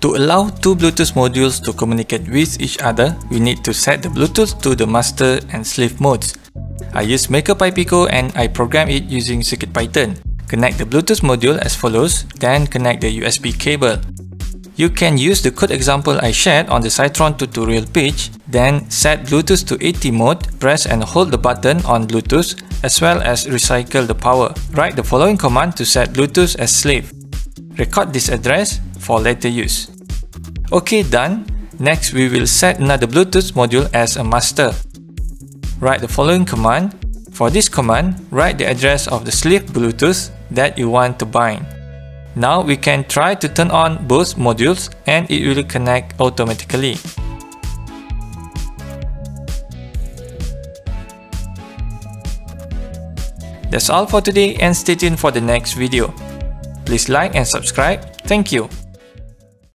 To allow two Bluetooth modules to communicate with each other, we need to set the Bluetooth to the master and slave modes. I use Maker Pi Pico and I program it using CircuitPython. Connect the Bluetooth module as follows, then connect the USB cable. You can use the code example I shared on the Cytron tutorial page, then set Bluetooth to 80 mode, press and hold the button on Bluetooth, as well as recycle the power. Write the following command to set Bluetooth as slave. Record this address for later use. Okay, done. Next, we will set another Bluetooth module as a master. Write the following command. For this command, write the address of the slave Bluetooth that you want to bind. Now we can try to turn on both modules and it will connect automatically. That's all for today and stay tuned for the next video. Please like and subscribe. Thank you.